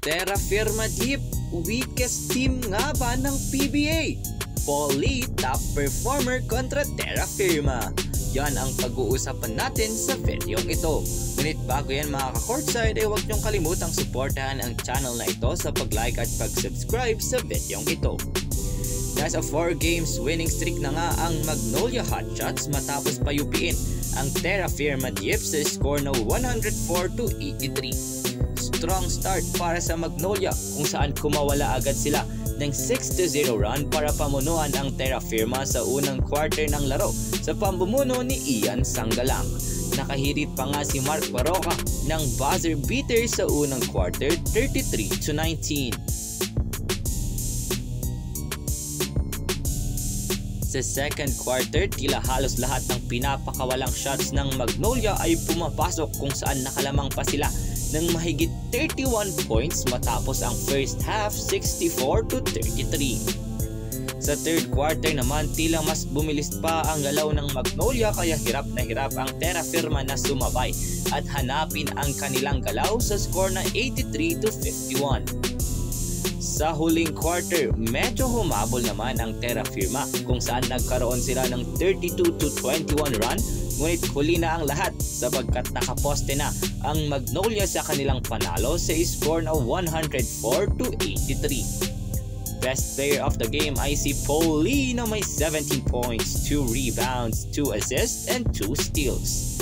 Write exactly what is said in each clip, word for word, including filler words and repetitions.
Terrafirma Dyip, weakest team nga ba ng P B A? Paul Lee, top performer kontra Terrafirma. Yan ang pag-uusapan natin sa video ito. Ngunit bago yan mga ka-courtside ay huwag niyong kalimutang suportahan ang channel na ito sa pag-like at pag-subscribe sa video ito. Nasa four games winning streak na nga ang Magnolia Hotshots matapos payupiin ang Terrafirma Dyip sa score na one oh four to eighty-three. Strong start para sa Magnolia kung saan kumawala agad sila ng six to zero run para pamunuan ang Terrafirma sa unang quarter ng laro sa pamumuno ni Ian Sangalang. Nakahirit pa nga si Mark Barocca ng buzzer beater sa unang quarter thirty-three to nineteen. Sa second quarter, tila halos lahat ng pinapakawalang shots ng Magnolia ay pumapasok kung saan nakalamang pa sila ng mahigit thirty-one points matapos ang first half sixty-four to thirty-three. Sa third quarter naman, tila mas bumilis pa ang galaw ng Magnolia kaya hirap na hirap ang Terrafirma na sumabay at hanapin ang kanilang galaw sa score na eighty-three to fifty-one. Sa huling quarter, medyo humabol naman ang Terrafirma kung saan nagkaroon sila ng thirty-two to twenty-one run, ngunit huli na ang lahat sabagkat nakaposte na ang Magnolia sa kanilang panalo sa score na one oh four to eighty-three. Best player of the game ay si Paul Lee na may seventeen points, two rebounds, two assists, and two steals.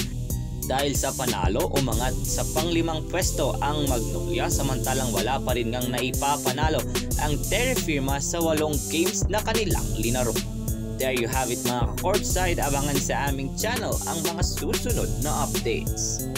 Dahil sa panalo, umangat sa panglimang pwesto ang Magnolia samantalang wala pa rin ngang naipapanalo ang Terrafirma sa walong games na kanilang linaro. There you have it mga ka-courtside, abangan sa aming channel ang mga susunod na updates.